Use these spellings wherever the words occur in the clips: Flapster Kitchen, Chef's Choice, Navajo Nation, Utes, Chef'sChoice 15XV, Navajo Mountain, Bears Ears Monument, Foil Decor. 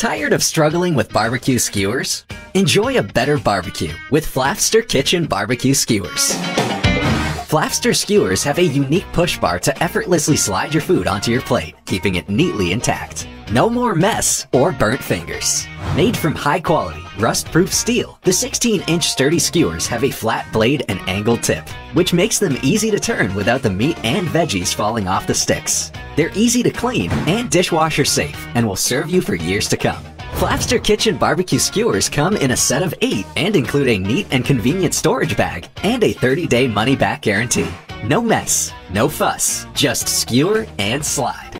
Tired of struggling with barbecue skewers? Enjoy a better barbecue with Flapster Kitchen Barbecue Skewers. Flapster skewers have a unique push bar to effortlessly slide your food onto your plate, keeping it neatly intact. No more mess or burnt fingers. Made from high-quality, rust-proof steel, the 16-inch sturdy skewers have a flat blade and angled tip, which makes them easy to turn without the meat and veggies falling off the sticks. They're easy to clean and dishwasher safe and will serve you for years to come. Flapster Kitchen Barbecue Skewers come in a set of 8 and include a neat and convenient storage bag and a 30-day money-back guarantee. No mess, no fuss, just skewer and slide.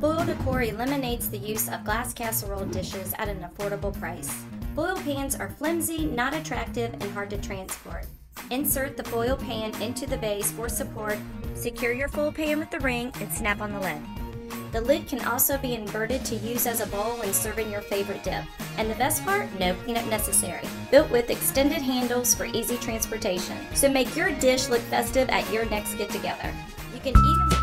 Foil Decor eliminates the use of glass casserole dishes at an affordable price. Foil pans are flimsy, not attractive, and hard to transport. Insert the foil pan into the base for support, secure your foil pan with the ring, and snap on the lid. The lid can also be inverted to use as a bowl when serving your favorite dip. And the best part, no cleanup necessary. Built with extended handles for easy transportation. So make your dish look festive at your next get-together. You can even...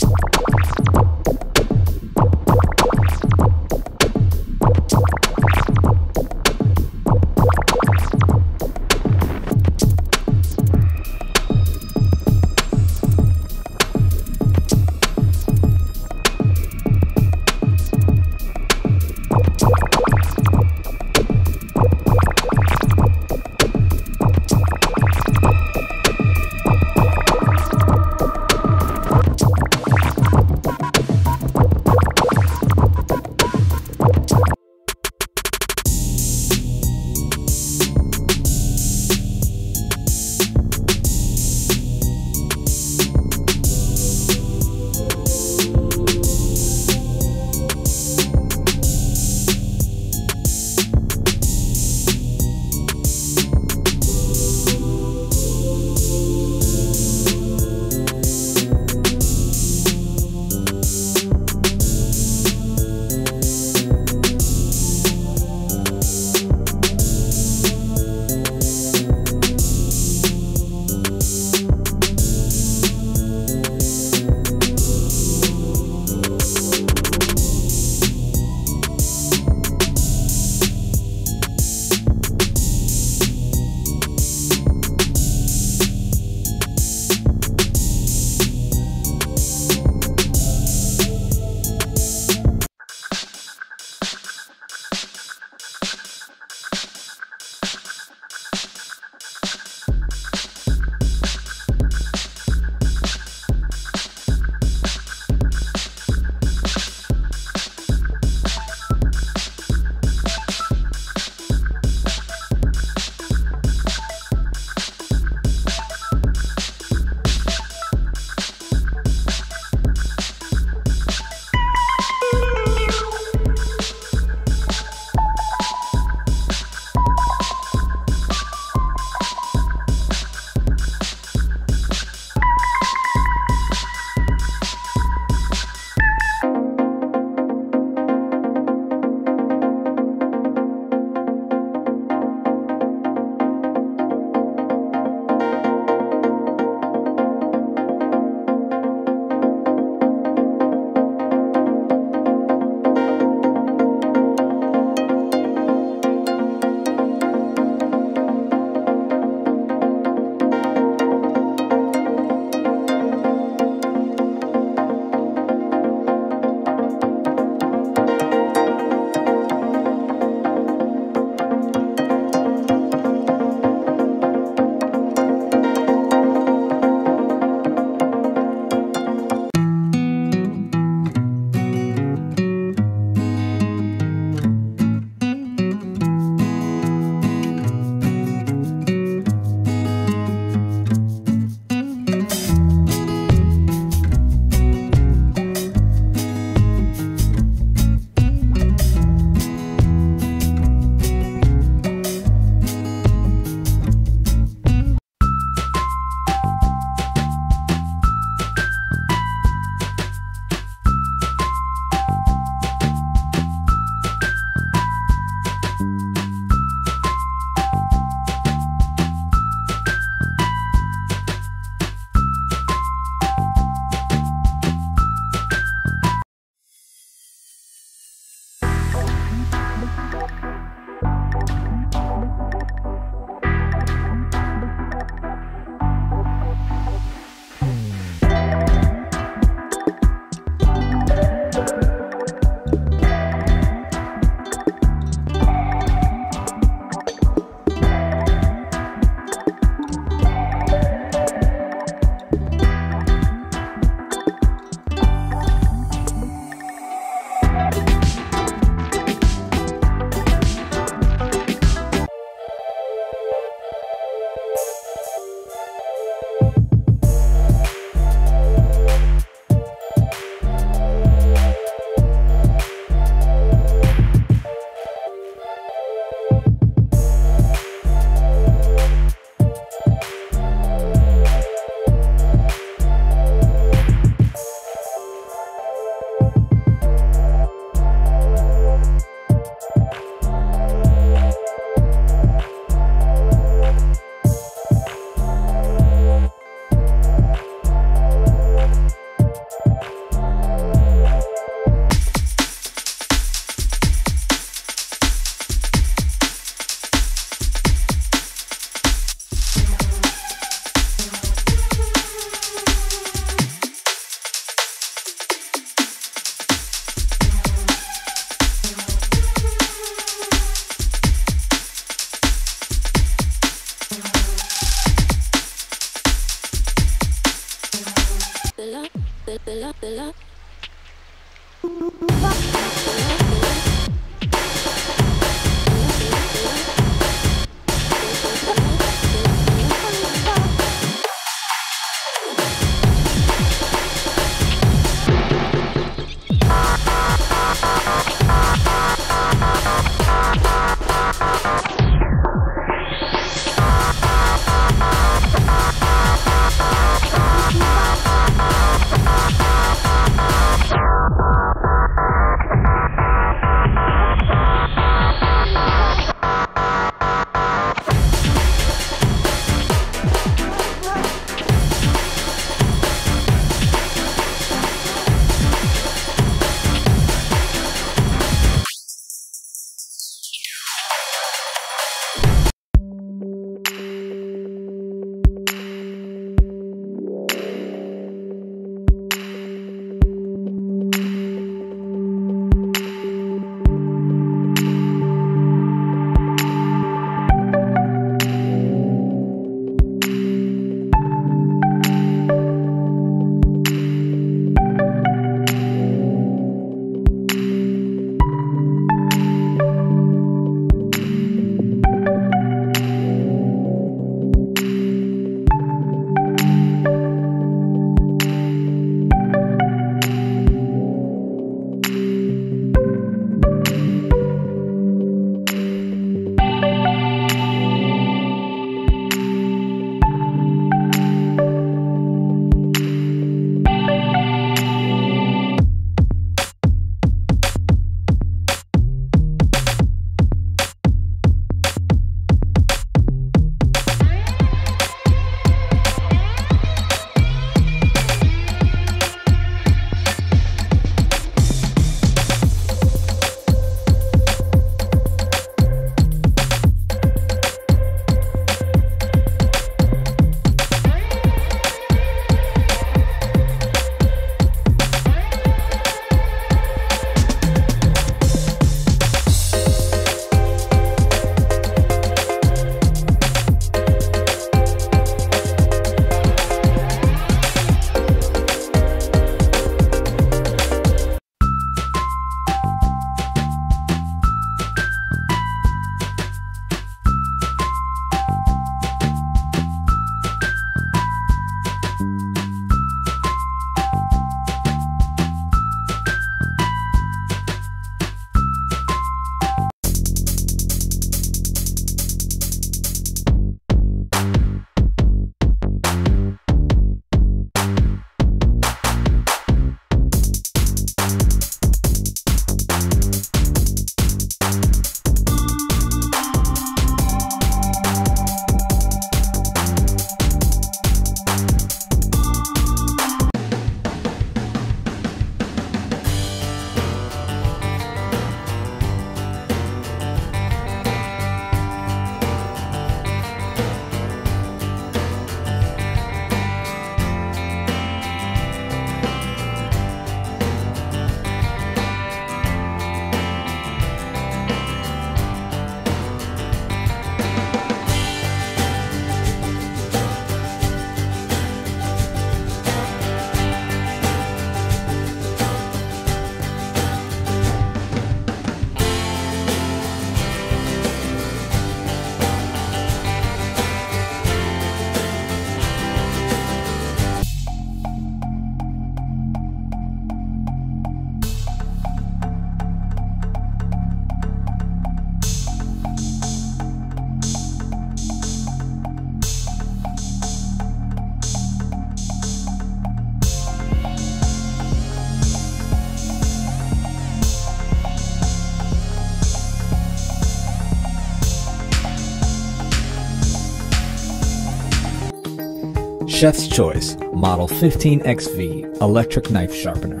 Chef's Choice Model 15XV Electric Knife Sharpener.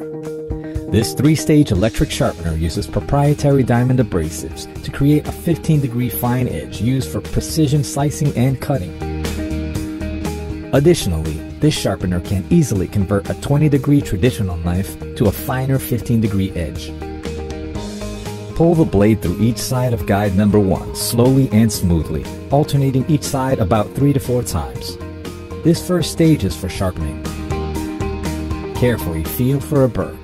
This three-stage electric sharpener uses proprietary diamond abrasives to create a 15-degree fine edge used for precision slicing and cutting. Additionally, this sharpener can easily convert a 20-degree traditional knife to a finer 15-degree edge. Pull the blade through each side of guide number 1 slowly and smoothly, alternating each side about 3 to 4 times. This first stage is for sharpening. Carefully feel for a burr.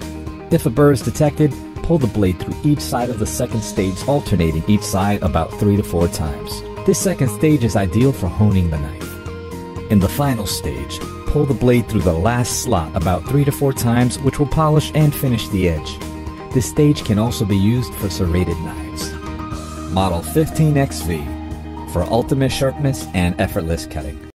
If a burr is detected, pull the blade through each side of the second stage, alternating each side about 3 to 4 times. This second stage is ideal for honing the knife. In the final stage, pull the blade through the last slot about 3 to 4 times, which will polish and finish the edge. This stage can also be used for serrated knives. Model 15XV for ultimate sharpness and effortless cutting.